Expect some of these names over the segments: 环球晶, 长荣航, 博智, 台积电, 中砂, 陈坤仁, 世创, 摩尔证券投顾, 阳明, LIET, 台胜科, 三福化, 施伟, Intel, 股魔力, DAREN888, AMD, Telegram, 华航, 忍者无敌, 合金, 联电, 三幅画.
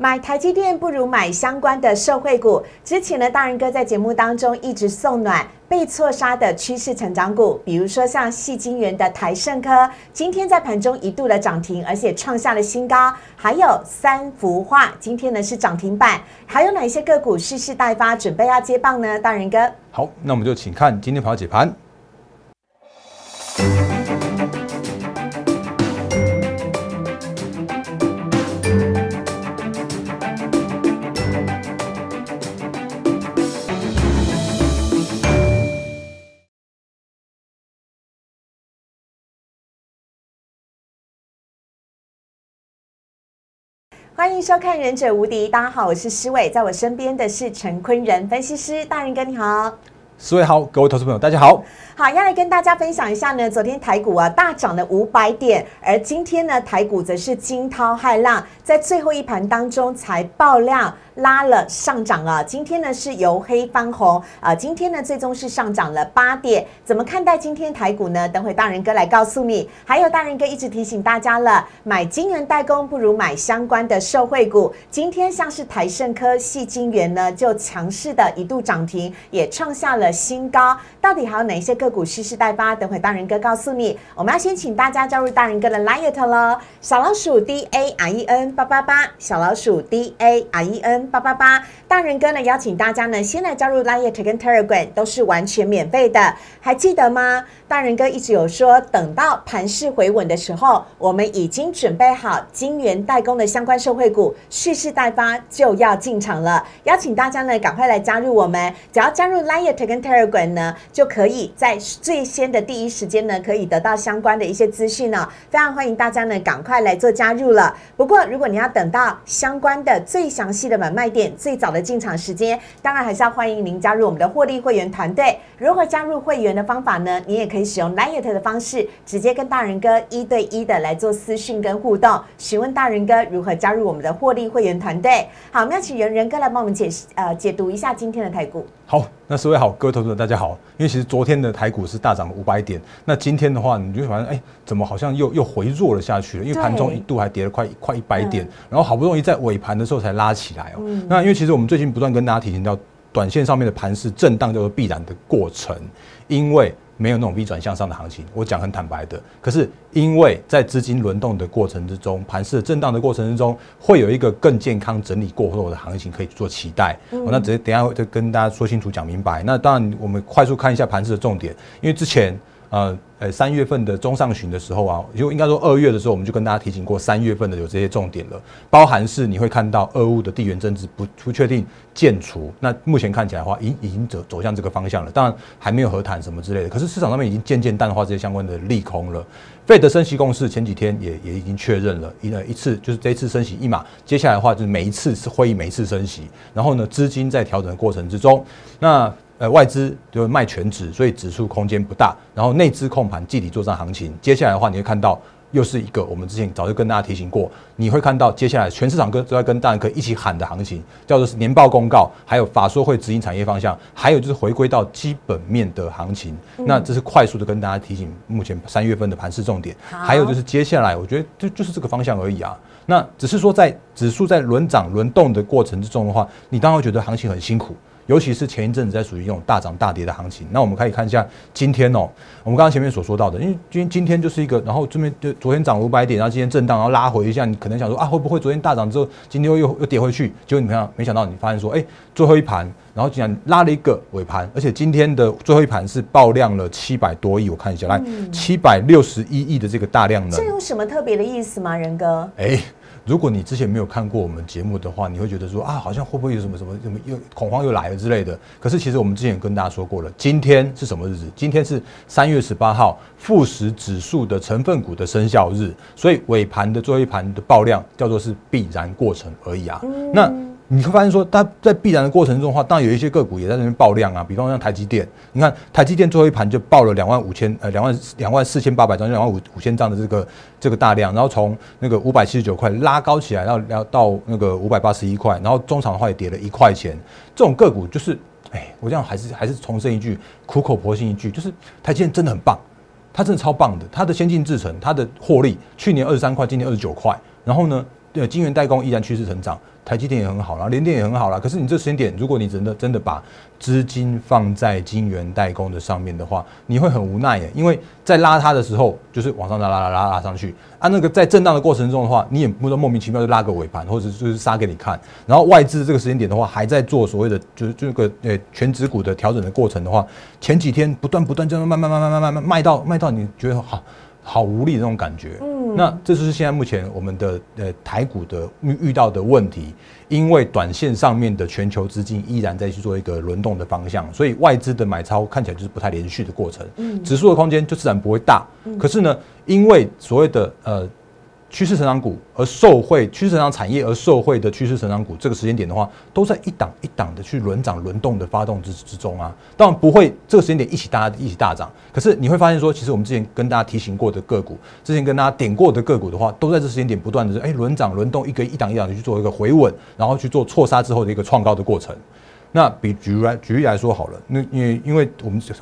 买台积电不如买相关的受惠股。之前呢，大仁哥在节目当中一直送暖被错杀的趋势成长股，比如说像矽晶圆的台胜科，今天在盘中一度的涨停，而且创下了新高。还有三福化，今天呢是涨停板。还有哪一些个股蓄势待发，准备要接棒呢？大仁哥，好，那我们就请看今天盘后解盘。 欢迎收看《忍者无敌》，大家好，我是施伟，在我身边的是陈坤仁分析师，大仁哥你好，施伟好，各位投资朋友大家好，好，要来跟大家分享一下呢，昨天台股啊大涨了500点，而今天呢台股则是惊涛骇浪，在最后一盘当中才爆量。 拉了上涨啊！今天呢是由黑翻红啊！今天呢最终是上涨了8点。怎么看待今天台股呢？等会大仁哥来告诉你。还有大仁哥一直提醒大家了，买晶圆代工不如买相关的受惠股。今天像是台胜科、矽晶圆呢就强势的一度涨停，也创下了新高。到底还有哪一些个股蓄势待发？等会大仁哥告诉你。我们要先请大家加入大仁哥的 LIET 咯，小老鼠 DAREN888，小老鼠 DAREN。 888，大仁哥呢邀请大家呢先来加入 LIET 跟 Telegram， 都是完全免费的，还记得吗？大仁哥一直有说，等到盘势回稳的时候，我们已经准备好晶圆代工的相关受惠股蓄势待发，就要进场了。邀请大家呢赶快来加入我们，只要加入 LIET 跟 Telegram 呢，就可以在最先的第一时间呢可以得到相关的一些资讯哦。非常欢迎大家呢赶快来做加入了。不过如果你要等到相关的最详细的买卖点最早的进场时间，当然还是要欢迎您加入我们的获利会员团队。如何加入会员的方法呢？你也可以使用 LIET 的方式，直接跟大仁哥1对1的来做私讯跟互动，询问大仁哥如何加入我们的获利会员团队。好，我们要请仁哥来帮我们解读一下今天的台股。好，那各位好，各位投资者大家好。因为其实昨天的台股是大涨500点，那今天的话，你就发现哎，怎么好像又回弱了下去了？因为盘中一度还跌了快100点，然后好不容易在尾盘的时候才拉起来哦。 那因为其实我们最近不断跟大家提醒到，短线上面的盘势震荡叫做必然的过程，因为没有那种 V 转向上的行情，我讲很坦白的。可是因为在资金轮动的过程之中，盘势震荡的过程之中，会有一个更健康整理过后的行情可以做期待。哦，那直接等一下再跟大家说清楚讲明白。那当然我们快速看一下盘势的重点，因为之前。3月份的中上旬的时候啊，就应该说2月的时候，我们就跟大家提醒过3月份的有这些重点了，包含是你会看到俄乌的地缘政治不确定渐除，那目前看起来的话，已经走向这个方向了，当然还没有和谈什么之类的，可是市场上面已经渐渐淡化这些相关的利空了。Fed 的升息共识前几天也已经确认了，一次就是这一次升息1码，接下来的话就是每一次是会议每一次升息，然后呢资金在调整的过程之中，那。外资就卖全指，所以指数空间不大。然后内资控盘，集体作战行情。接下来的话，你会看到又是一个我们之前早就跟大家提醒过，你会看到接下来全市场都要跟大人哥一起喊的行情，叫做是年报公告，还有法说会指引产业方向，还有就是回归到基本面的行情。那这是快速的跟大家提醒，目前3月份的盘势重点，还有就是接下来我觉得就是这个方向而已啊。 那只是说，在指数在轮涨轮动的过程之中的话，你当然会觉得行情很辛苦，尤其是前一阵子在属于那种大涨大跌的行情。那我们可以看一下今天哦，我们刚刚前面所说到的，因为今天就是一个，然后这边就昨天涨500点，然后今天震荡，然后拉回一下，你可能想说啊，会不会昨天大涨之后，今天又跌回去？结果你看，没想到你发现说，哎，最后一盘，然后竟然拉了一个尾盘，而且今天的最后一盘是爆量了700多亿，我看一下，来761亿的这个大量呢，这有什么特别的意思吗，仁哥？哎。 如果你之前没有看过我们节目的话，你会觉得说啊，好像会不会有什么又恐慌又来了之类的。可是其实我们之前也跟大家说过了，今天是什么日子？今天是3月18号富时指数的成分股的生效日，所以尾盘的最后一盘的爆量叫做是必然过程而已啊。那你会发现说，它在必然的过程中的话，当然有一些个股也在那边爆量啊，比方像台积电，你看台积电最后一盘就爆了2万4,800张，2万5,000张的这个大量，然后从那个579块拉高起来，到那个581块，然后中场的话也跌了1块钱，这种个股就是，哎，我这样还是重申一句，苦口婆心一句，就是台积电真的很棒，它真的超棒的，它的先进制程，它的获利，去年23块，今年29块。 然后呢，晶圆代工依然趋势成长，台积电也很好啦，联电也很好啦。可是你这时间点，如果你真的把资金放在晶圆代工的上面的话，你会很无奈耶，因为在拉它的时候，就是往上拉上去啊。那个在震荡的过程中的话，你也不能莫名其妙就拉个尾盘，或者就是杀给你看。然后外资这个时间点的话，还在做所谓的就是这个全指股的调整的过程的话，前几天不断这样慢慢卖到你觉得好无力的那种感觉。那这就是现在目前我们的台股的遇到的问题，因为短线上面的全球资金依然在去做一个轮动的方向，所以外资的买超看起来就是不太连续的过程，指数的空间就自然不会大。可是呢，因为所谓的趋势成长股而受惠，趋势成长产业而受惠的趋势成长股，这个时间点的话，都在一档一档的去轮涨轮动的发动之中啊。当然不会这个时间点一起大涨，可是你会发现说，其实我们之前跟大家提醒过的个股，之前跟大家点过的个股的话，都在这时间点不断的轮涨轮动，一档一档的去做一个回稳，然后去做错杀之后的一个创高的过程。那举例来说好了，那因为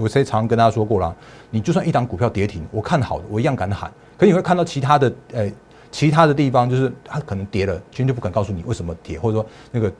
我常跟大家说过啦，你就算一档股票跌停，我看好的我一样敢喊，可是你会看到其他的地方就是它可能跌了，今天就不敢告诉你为什么跌，或者说那个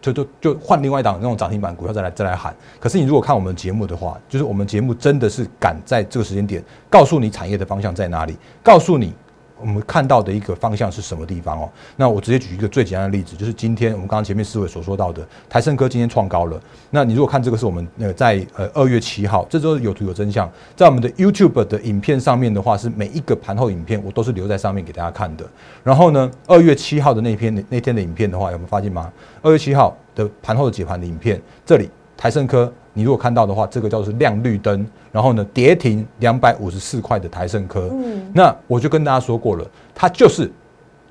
就换另外一档那种涨停板股票再来喊。可是你如果看我们节目的话，就是我们节目真的是敢在这个时间点告诉你产业的方向在哪里，告诉你我们看到的一个方向是什么地方哦。那我直接举一个最简单的例子，就是今天我们刚刚前面思维所说到的台胜科今天创高了。那你如果看这个是我们在2月7号，这周有图有真相，在我们的 YouTube 的影片上面的话，是每一个盘后影片我都是留在上面给大家看的。然后呢，2月7号的那天的影片的话，有没有发现吗？2月7号的盘后的解盘的影片，这里台胜科你如果看到的话，这个叫做亮绿灯，然后呢跌停254块的台胜科，那我就跟大家说过了，它就是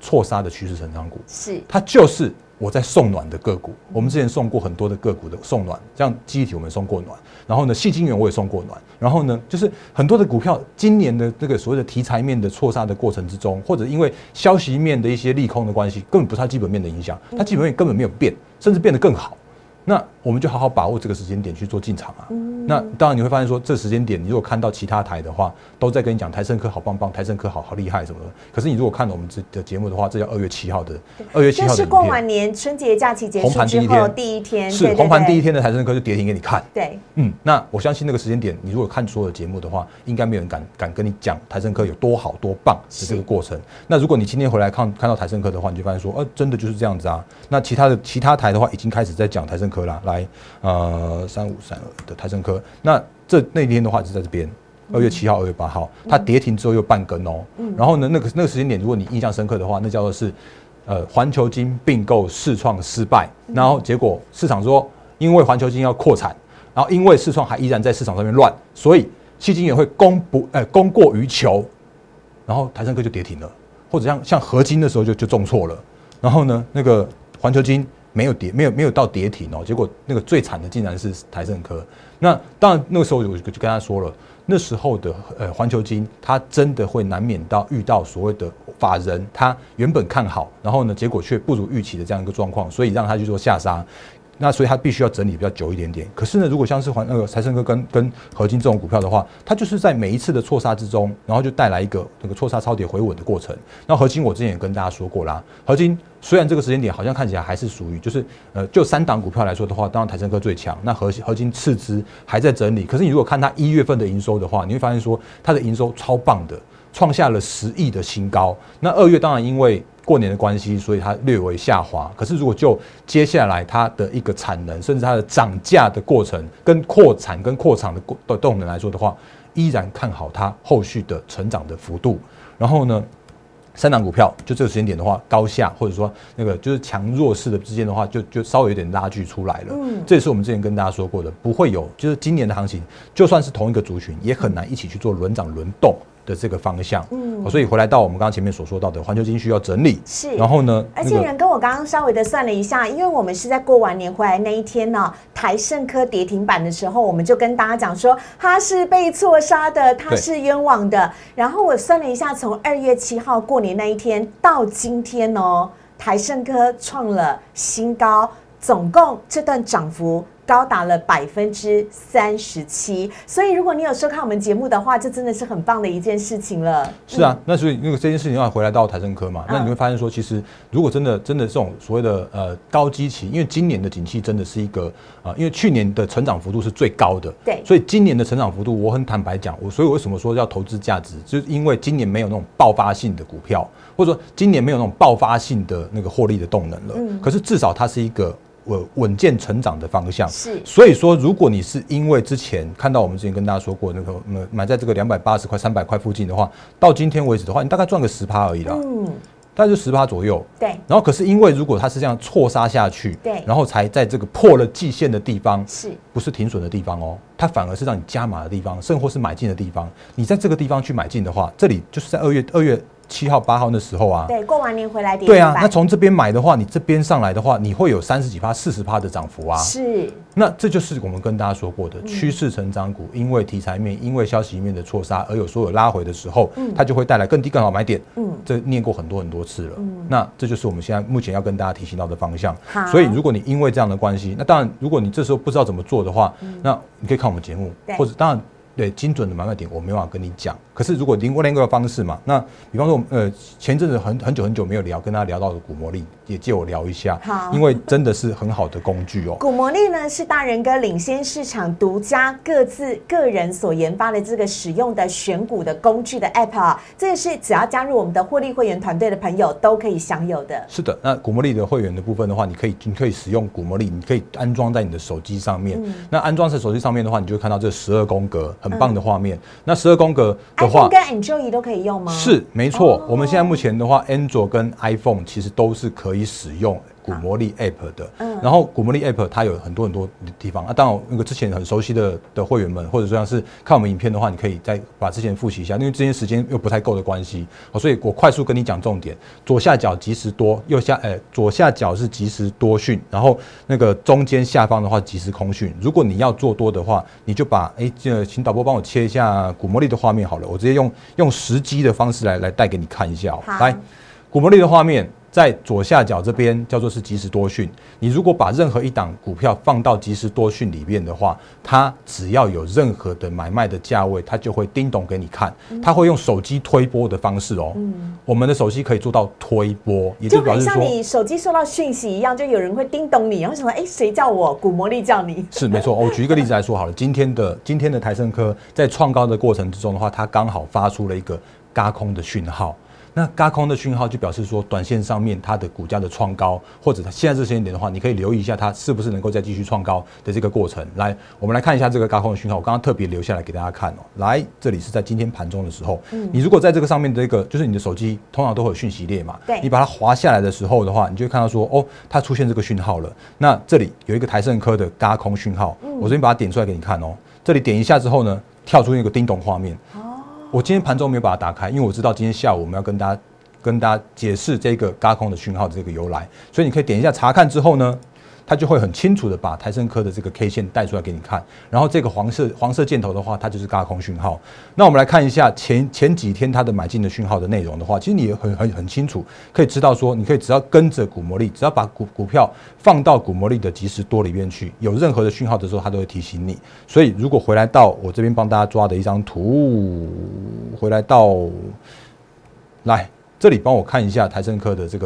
错杀的趋势成长股，是它就是我在送暖的个股。我们之前送过很多的个股的送暖，像记忆体我们送过暖，然后呢矽晶圆我也送过暖，然后呢就是很多的股票，今年的这个所谓的题材面的错杀的过程之中，或者因为消息面的一些利空的关系，根本不是它基本面的影响，它基本面根本没有变，甚至变得更好。那我们就好好把握这个时间点去做进场啊。那当然你会发现说，这时间点你如果看到其他台的话，都在跟你讲台胜科好棒棒，台胜科好厉害什么的。可是你如果看我们的节目的话，这叫2月7号的影片，这是过完年春节假期结束之后第一天，是红盘第一天的台胜科就跌停给你看。对，那我相信那个时间点，你如果看所有的节目的话，应该没有人敢跟你讲台胜科有多好多棒的这个过程。那如果你今天回来看到台胜科的话，你就发现说，真的就是这样子啊。那其他台的话，已经开始在讲台胜科。来，3532的台胜科，那那天的话是在这边，2月7号、2月8号，它跌停之后又半根哦。然后呢，那个时间点，如果你印象深刻的话，那叫做是，环球晶并购世创失败，然后结果市场说，因为环球晶要扩产，然后因为世创还依然在市场上面乱，所以矽晶圆会供过于求，然后台胜科就跌停了，或者像合金的时候就重挫了，然后呢，那个环球晶没有到跌停哦，结果那个最惨的竟然是台胜科。那当然那个时候我就跟他说了，那时候的环球晶，他真的会难免遇到所谓的法人，他原本看好，然后呢结果却不如预期的这样一个状况，所以让他去做下杀。那所以他必须要整理比较久一点点。可是呢，如果像是台胜科跟合金这种股票的话，它就是在每一次的错杀之中，然后就带来一个那个错杀超跌回稳的过程。那合金我之前也跟大家说过啦，合金虽然这个时间点好像看起来还是属于就是就3档股票来说的话，当然台胜科最强，那合金次之还在整理。可是你如果看它1月份的营收的话，你会发现说它的营收超棒的，创下了10亿的新高。那2月当然因为过年的关系，所以它略微下滑。可是如果就接下来它的一个产能，甚至它的涨价的过程，跟扩产跟扩厂的动能来说的话，依然看好它后续的成长的幅度。然后呢，3档股票就这个时间点的话，高下或者说那个就是强弱势的之间的话，就稍微有点拉锯出来了。这也是我们之前跟大家说过的，不会有就是今年的行情，就算是同一个族群，也很难一起去做轮涨轮动的这个方向。所以回来到我们刚刚前面所说到的，环球晶需要整理，是，然后呢，而且人跟我刚刚稍微的算了一下，因为我们是在过完年回来那一天呢，台胜科跌停板的时候，我们就跟大家讲说它是被错杀的，它是冤枉的。然后我算了一下，从2月7号过年那一天到今天哦，台胜科创了新高，总共这段涨幅高达了37%。所以如果你有收看我们节目的话，这真的是很棒的一件事情了。是啊，那所以那个这件事情要回来到台盛科嘛，那你会发现说，其实如果真的这种所谓的高基期，因为今年的景气真的是一个因为去年的成长幅度是最高的，对，所以今年的成长幅度，我很坦白讲，所以我为什么说要投资价值，就是因为今年没有那种爆发性的股票，或者说今年没有那种爆发性的那个获利的动能了。可是至少它是一个稳健成长的方向，是，所以说，如果你是因为之前看到我们之前跟大家说过那个买在这个280块、300块附近的话，到今天为止的话，你大概赚个10%而已啦，大概就10%左右。对，然后可是因为如果它是这样错杀下去，对，然后才在这个破了季线的地方，是不是停损的地方哦？它反而是让你加码的地方，甚或是买进的地方。你在这个地方去买进的话，这里就是在2月7号、8号那时候啊，对，过完年回来跌，对啊，那从这边买的话，你这边上来的话，你会有30几%、40%的涨幅啊。是，那这就是我们跟大家说过的趋势成长股，因为题材面、因为消息面的错杀而有所有拉回的时候，它就会带来更低更好买点。这念过很多次了。那这就是我们现在目前要跟大家提醒到的方向。所以如果你因为这样的关系，那当然如果你这时候不知道怎么做的话，那你可以看我们节目，或者当然。对精准的买卖点，我没办法跟你讲。可是如果另外一个方式嘛，那比方说，前阵子很久没有聊，跟大家聊到的股魔力，也借我聊一下。好，因为真的是很好的工具哦。股魔力呢是大人哥领先市场独家个人所研发的这个使用的选股的工具的 App 啊，这个是只要加入我们的获利会员团队的朋友都可以享有的。是的，那股魔力的会员的部分的话，你可以使用股魔力，你可以安装在你的手机上面。那安装在手机上面的话，你就会看到这12宫格。很棒的画面。那12宫格的话，iPhone 跟 Android 都可以用吗？是，没错。我们现在目前的话 ，Android 跟 iPhone 其实都是可以使用股魔力 App 的。然后股魔力 App 它有很多地方啊。当然，那个之前很熟悉的会员们，或者说像是看我们影片的话，你可以再把之前复习一下，因为之前时间又不太够的关系，所以我快速跟你讲重点。左下角即时多，左下角是即时多讯，然后那个中间下方的话即时空讯。如果你要做多的话，你就把请导播帮我切一下股魔力的画面好了，我直接用时机的方式来带给你看一下哦。来，股魔力的画面。在左下角这边叫做是即时多讯。你如果把任何一档股票放到即时多讯里面的话，它只要有任何的买卖的价位，它就会叮咚给你看。它会用手机推播的方式哦。我们的手机可以做到推播，也就表示说，就很像你手机收到讯息一样，就有人会叮咚你，然后想说，谁叫我？股魔力叫你。是没错。我举一个例子来说好了，今天的台盛科在创高的过程之中的话，它刚好发出了一个軋空的讯号。那軋空的讯号就表示说，短线上面它的股价的创高，或者现在这时间点的话，你可以留意一下它是不是能够再继续创高的这个过程。来，我们来看一下这个軋空的讯号，我刚刚特别留下来给大家看哦。来，这里是在今天盘中的时候，你如果在这个上面的一个，就是你的手机通常都会有讯息列嘛，你把它滑下来的时候的话，你就会看到说，哦，它出现这个讯号了。那这里有一个台盛科的軋空讯号，我这边把它点出来给你看哦。这里点一下之后呢，跳出一个叮咚画面。我今天盘中没有把它打开，因为我知道今天下午我们要跟大家解释这个軋空的讯号的这个由来，所以你可以点一下查看之后呢，它就会很清楚的把台盛科的这个 K 线带出来给你看。然后这个黄色箭头的话，它就是軋空讯号。那我们来看一下前几天它的买进的讯号的内容的话，其实你也很清楚，可以知道说，你可以只要跟着股魔力，只要把股票放到股魔力的即时多里面去，有任何的讯号的时候，它都会提醒你。所以如果回来到我这边帮大家抓的一张图，回来到来这里帮我看一下台盛科的这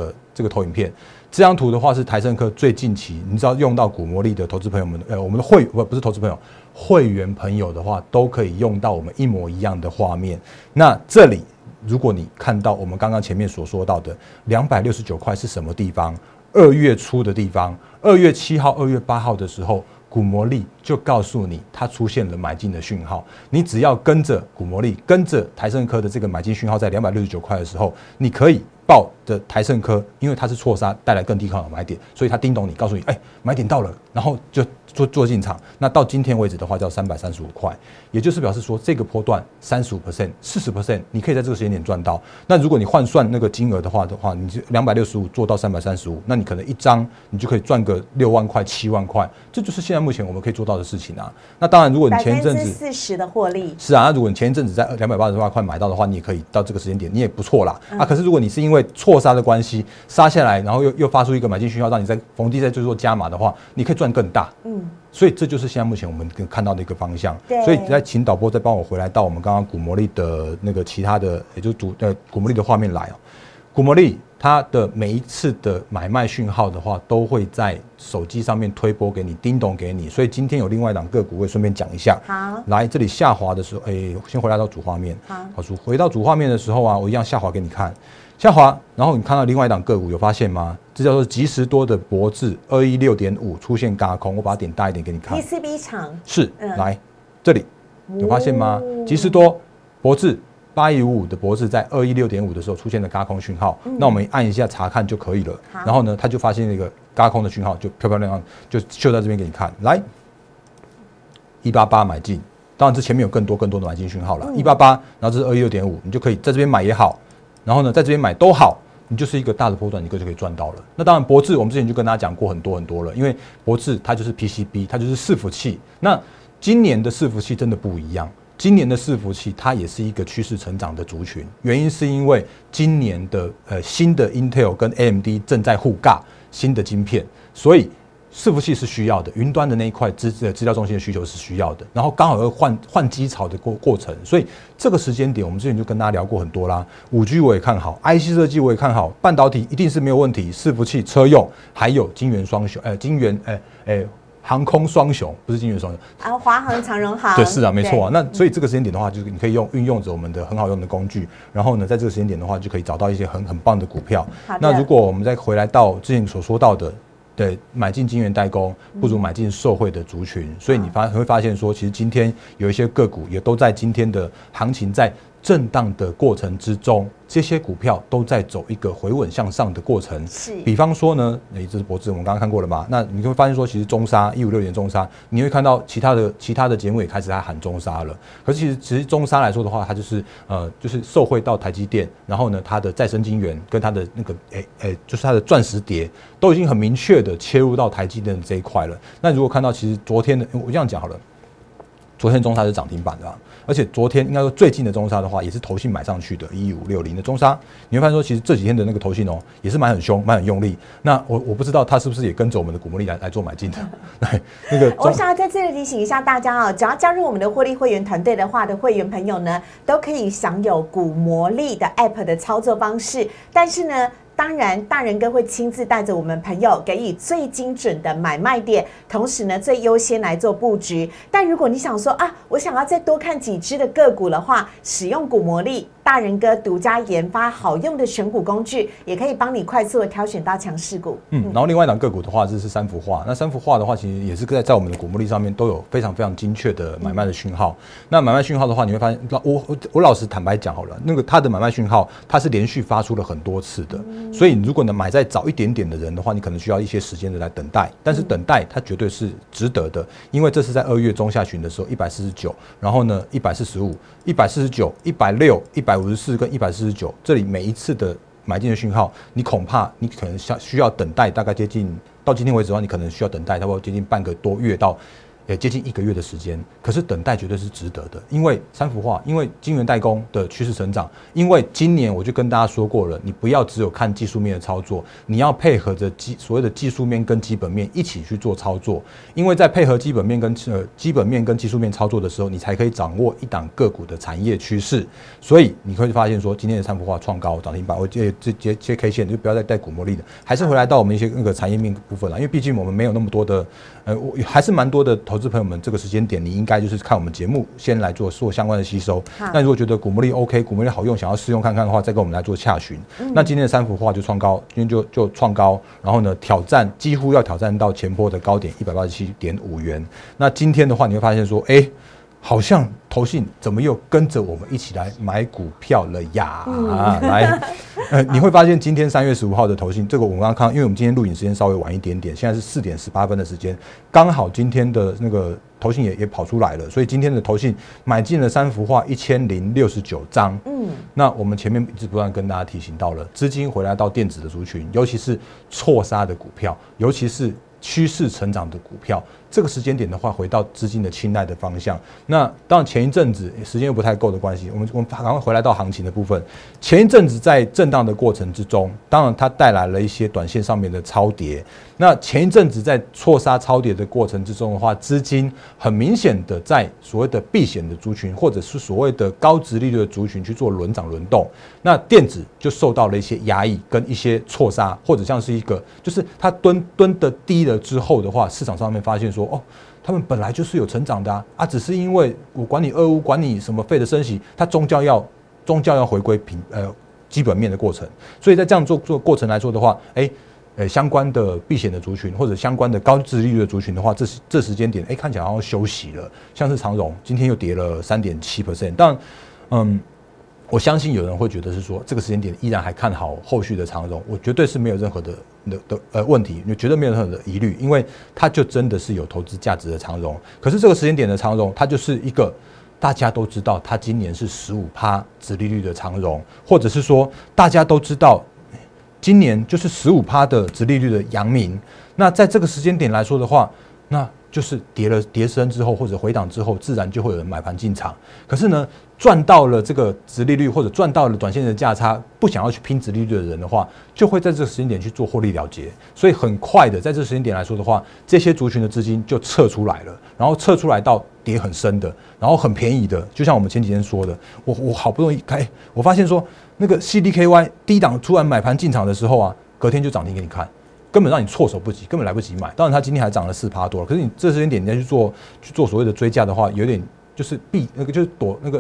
个投影片。这张图的话是台盛科最近期，你知道用到股魔力的投资朋友们，我们的不是投资朋友，会员朋友的话，都可以用到我们一模一样的画面。那这里如果你看到我们刚刚前面所说到的269块是什么地方？2月初的地方，2月7号、2月8号的时候，股魔力就告诉你它出现了买进的讯号。你只要跟着股魔力，跟着台盛科的这个买进讯号，在269块的时候，你可以报的台盛科，因为它是错杀，带来更低抗的买点，所以它叮咚你，告诉你，买点到了，然后就做进场。那到今天为止的话，叫335块，也就是表示说，这个波段35%、40%，你可以在这个时间点赚到。那如果你换算那个金额的话，你就265做到335，那你可能一张你就可以赚个6万块、7万块，这就是现在目前我们可以做到的事情啊。那当然，如果你前一阵子40%的获利是啊，那如果你前一阵子在288块买到的话，你也可以到这个时间点，你也不错啦。可是如果你是因为错杀的关系杀下来，然后又发出一个买进讯号，让你在逢低再做加码的话，你可以赚更大。嗯，所以这就是现在目前我们看到的一个方向。所以在请导播再帮我回来到我们刚刚股魔力的那个其他的，也就是股魔力的画面来哦。股魔力它的每一次的买卖讯号的话，都会在手机上面推播给你，叮咚给你。所以今天有另外一档个股，我也顺便讲一下。好，来这里下滑的时候，先回来到主画面。好，回到主画面的时候啊，我一样下滑给你看。下滑，然后你看到另外一档个股，有发现吗？这叫做即时多的博智216.5出现軋空，我把它点大一点给你看。PCB 厂是，来这里有发现吗？即时多博智8155的博智在216.5的时候出现了軋空讯号，那我们按一下查看就可以了。然后呢，他就发现那个軋空的讯号，就漂漂亮亮就秀在这边给你看。来，188买进，当然这前面有更多的买进讯号了。188，然后这是216.5，你就可以在这边买也好。然后呢，在这边买都好，你就是一个大的波段，你就可以赚到了。那当然，博智我们之前就跟大家讲过很多了，因为博智它就是 PCB， 它就是伺服器。那今年的伺服器真的不一样，今年的伺服器它也是一个趋势成长的族群，原因是因为今年的新的 Intel 跟 AMD 正在互尬新的晶片，所以伺服器是需要的，云端的那一块资料中心的需求是需要的，然后刚好要换机槽的过程，所以这个时间点我们之前就跟大家聊过很多啦。5G 我也看好 ，IC 设计我也看好，半导体一定是没有问题，伺服器、车用还有航空双雄，不是金元双雄啊，华航、长荣航，对，是啊，没错啊。那所以这个时间点的话，就是你可以运用着我们的很好用的工具，然后呢，在这个时间点的话，就可以找到一些很棒的股票。那如果我们再回来到之前所说到的。对，买进晶圆代工不如买进受惠的族群，所以你会发现说，其实今天有一些个股也都在今天的行情在震荡的过程之中，这些股票都在走一个回稳向上的过程。比方说呢，这是博智，我们刚刚看过了嘛？那你会发现说，其实中砂156中砂，你会看到其他的节目也开始在喊中砂了。可是其实中砂来说的话，它就是受惠到台积电，然后呢，它的再生晶圆跟它的那个就是它的钻石碟都已经很明确的切入到台积电的这一块了。那如果看到其实昨天的，我这样讲好了。昨天中砂是涨停板的，而且昨天应该说最近的中砂的话，也是投信买上去的11560的中砂，你会发现说，其实这几天的那个投信也是买很凶，买很用力。那我不知道他是不是也跟着我们的股魔力来做买进的。对，那个我想要在这里提醒一下大家啊，只要加入我们的获利会员团队的话的会员朋友呢，都可以享有股魔力的 App 的操作方式，但是呢。当然，大人哥会亲自带着我们朋友给予最精准的买卖点，同时呢，最优先来做布局。但如果你想说啊，我想要再多看几只的个股的话，使用股魔力，大人哥独家研发好用的选股工具，也可以帮你快速的挑选到强势股。然后另外一档个股的话，这是三幅画。那三幅画的话，其实也是在我们的股魔力上面都有非常精确的买卖的讯号。那买卖讯号的话，你会发现，我老实坦白讲好了，那个它的买卖讯号，它是连续发出了很多次的。所以，如果能买在早一点点的人的话，你可能需要一些时间的来等待。但是等待它绝对是值得的，因为这是在2月中下旬的时候，149，然后呢，145、149、160、154跟149，这里每一次的买进的讯号，你恐怕你可能需要等待，大概接近到今天为止的话，你可能需要等待，差不多接近半个多月到。也接近1个月的时间，可是等待绝对是值得的，因为三幅画，因为晶圆代工的趋势成长，因为今年我就跟大家说过了，你不要只有看技术面的操作，你要配合着所谓的技术面跟基本面一起去做操作，因为在配合基本面跟技术面操作的时候，你才可以掌握一档个股的产业趋势，所以你会发现说，今天的三幅画创高涨停板，我接 K 线就不要再带股魔力了，还是回来到我们一些那个产业面部分了，因为毕竟我们没有那么多的，还是蛮多的投资朋友们，这个时间点你应该就是看我们节目先来做相关的吸收。那如果觉得股魔力 OK， 股魔力好用，想要试用看看的话，再跟我们来做洽询。那今天的三幅画就创高，今天就创高，然后呢挑战几乎要挑战到前波的高点187.5元。那今天的话，你会发现说，好像投信怎么又跟着我们一起来买股票了呀？来，你会发现今天3月15号的投信，这个我们刚刚看，因为我们今天录影时间稍微晚一点点，现在是4:18的时间，刚好今天的那个投信也跑出来了，所以今天的投信买进了三幅画1069张。那我们前面一直不断跟大家提醒到了，资金回来到电子的族群，尤其是错杀的股票，尤其是趋势成长的股票，这个时间点的话，回到资金的青睐的方向。那当然前一阵子时间又不太够的关系，我们赶快回来到行情的部分。前一阵子在震荡的过程之中，当然它带来了一些短线上面的超跌。那前一阵子在错杀超跌的过程之中的话，资金很明显的在所谓的避险的族群，或者是所谓的高殖利率的族群去做轮涨轮动。那电子就受到了一些压抑跟一些错杀，或者像是一个就是它蹲的低的。之后的话，市场上面发现说，哦，他们本来就是有成长的啊，只是因为我管你俄乌，管你什么费的升息，它终究要回归基本面的过程。所以在这样做过程来说的话，相关的避险的族群或者相关的高殖利率的族群的话，这时间点看起来好像休息了，像是长荣今天又跌了 3.7%， 但我相信有人会觉得是说，这个时间点依然还看好后续的长荣，我绝对是没有任何的问题，你绝对没有任何的疑虑，因为它就真的是有投资价值的长荣。可是这个时间点的长荣，它就是一个大家都知道，它今年是 15% 殖利率的长荣，或者是说大家都知道，今年就是 15% 的殖利率的阳明。那在这个时间点来说的话，那就是跌升之后或者回档之后，自然就会有人买盘进场。可是呢，赚到了这个殖利率或者赚到了短线的价差，不想要去拼殖利率的人的话，就会在这个时间点去做获利了结。所以很快的，在这个时间点来说的话，这些族群的资金就撤出来了，然后撤出来到跌很深的，然后很便宜的，就像我们前几天说的，我好不容易开，我发现说那个 CDKY 低档突然买盘进场的时候啊，隔天就涨停给你看。根本让你措手不及，根本来不及买。当然，它今天还涨了4%多了。可是你这时间点你再去做所谓的追价的话，有点就是就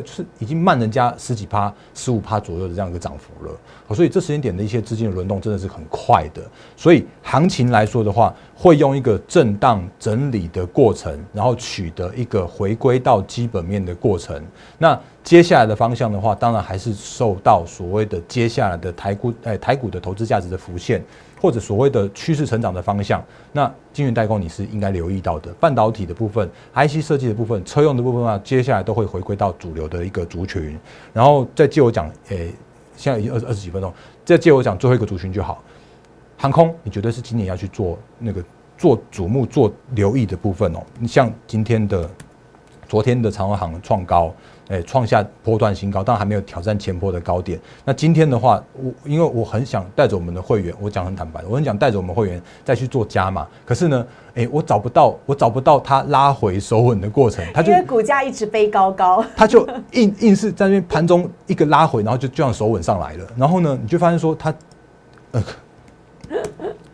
是已经慢人家十几%、15%左右的这样一个涨幅了。所以这时间点的一些资金的轮动真的是很快的。所以行情来说的话，会用一个震荡整理的过程，然后取得一个回归到基本面的过程。那接下来的方向的话，当然还是受到所谓的接下来的台股的投资价值的浮现。或者所谓的趋势成长的方向，那晶圆代工你是应该留意到的，半导体的部分、IC 设计的部分、车用的部分啊，接下来都会回归到主流的一个族群。然后再借我讲，现在已经二十几分钟，再借我讲最后一个族群就好。航空，你绝对是今年要去做那个做瞩目、做留意的部分哦。你像昨天的长荣航创高，创下波段新高，但还没有挑战前波的高点。那今天的话，因为我很想带着我们的会员，我讲很坦白，我很想带着我们会员再去做加码。可是呢，我找不到它拉回手稳的过程，它就因为股价一直飞高，它就硬是在那边盘中一个拉回，然后就这样手稳上来了。然后呢，你就发现说它，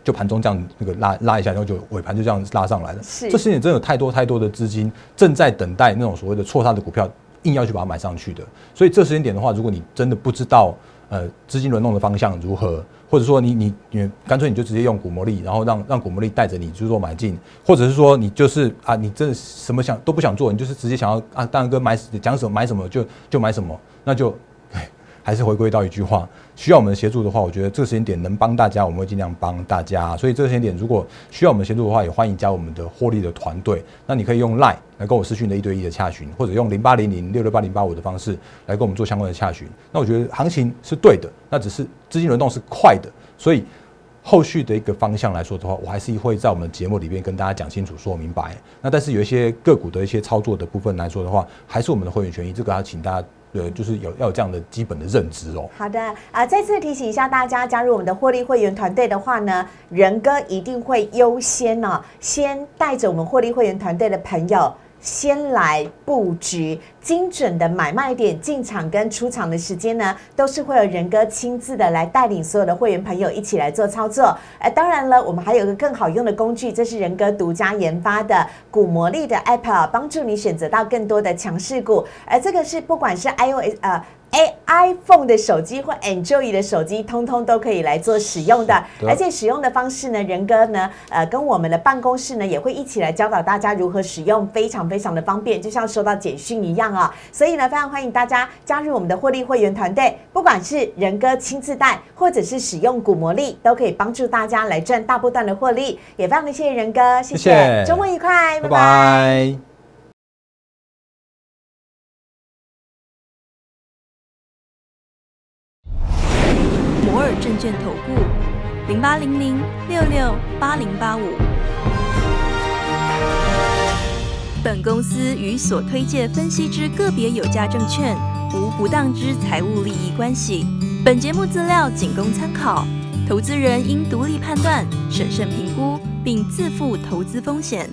就盘中这样那个拉一下，然后就尾盘就这样拉上来了。这时间真的有太多的资金正在等待那种所谓的错杀的股票，硬要去把它买上去的。所以这时间点的话，如果你真的不知道资金轮动的方向如何，或者说你干脆你就直接用股魔力，然后让股魔力带着你去做买进，或者是说你就是你真的什么都不想做，你就是直接想要大哥讲什么买什么就买什么，那就。还是回归到一句话，需要我们协助的话，我觉得这个时间点能帮大家，我们会尽量帮大家。所以这个时间点如果需要我们协助的话，也欢迎加入我们的获利的团队。那你可以用 LINE 来跟我私讯的一对一的洽询，或者用0800668085的方式来跟我们做相关的洽询。那我觉得行情是对的，那只是资金轮动是快的，所以后续的一个方向来说的话，我还是会在我们节目里面跟大家讲清楚、说明白。那但是有一些个股的一些操作的部分来说的话，还是我们的会员权益，这个要请大家就是要有这样的基本的认知哦。好的再次提醒一下大家，加入我们的获利会员团队的话呢，仁哥一定会优先先带着我们获利会员团队的朋友。先来布局精准的买卖点、进场跟出场的时间呢，都是会有仁哥亲自的来带领所有的会员朋友一起来做操作。当然了，我们还有一个更好用的工具，这是仁哥独家研发的股魔力的 App，帮助你选择到更多的强势股。这个是不管是 iOS iPhone 的手机或 Android 的手机，通通都可以来做使用的。而且使用的方式呢，仁哥呢，跟我们的办公室呢也会一起来教导大家如何使用，非常的方便，就像收到简讯一样啊。所以呢，非常欢迎大家加入我们的获利会员团队，不管是仁哥亲自带，或者是使用股魔力，都可以帮助大家来赚大波段的获利。也非常的谢谢仁哥，谢谢，周末愉快，拜拜。摩尔证券投顾0800668085。本公司与所推介分析之个别有价证券无不当之财务利益关系。本节目资料仅供参考，投资人应独立判断、审慎评估，并自负投资风险。